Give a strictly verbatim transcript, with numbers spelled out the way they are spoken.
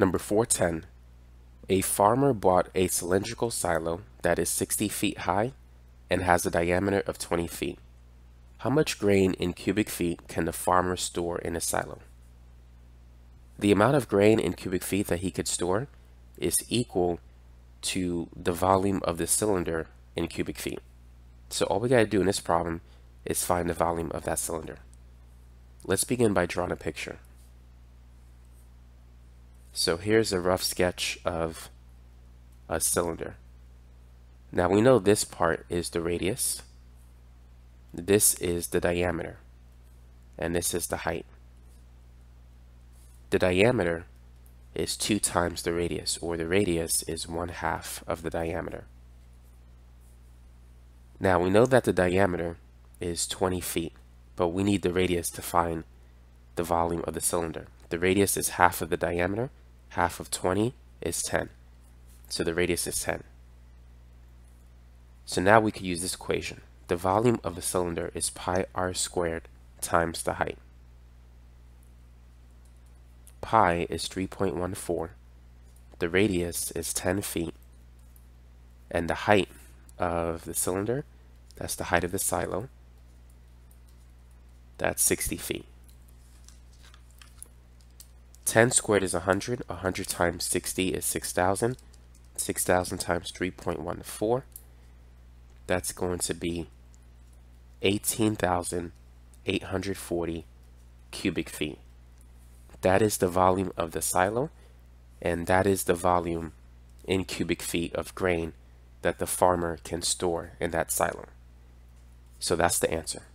Number four ten. A farmer bought a cylindrical silo that is sixty feet high and has a diameter of twenty feet. How much grain in cubic feet can the farmer store in a silo? The amount of grain in cubic feet that he could store is equal to the volume of the cylinder in cubic feet. So all we gotta do in this problem is find the volume of that cylinder. Let's begin by drawing a picture. So here's a rough sketch of a cylinder. Now we know this part is the radius, this is the diameter, and this is the height. The diameter is two times the radius, or the radius is one half of the diameter. Now we know that the diameter is twenty feet, but we need the radius to find the volume of the cylinder. The radius is half of the diameter, half of twenty is ten. So the radius is ten. So now we could use this equation. The volume of the cylinder is pi r squared times the height. Pi is three point one four, the radius is ten feet, and the height of the cylinder, that's the height of the silo, that's sixty feet. ten squared is one hundred, one hundred times sixty is six thousand, six thousand times three point one four, that's going to be eighteen thousand eight hundred forty cubic feet. That is the volume of the silo, and that is the volume in cubic feet of grain that the farmer can store in that silo. So that's the answer.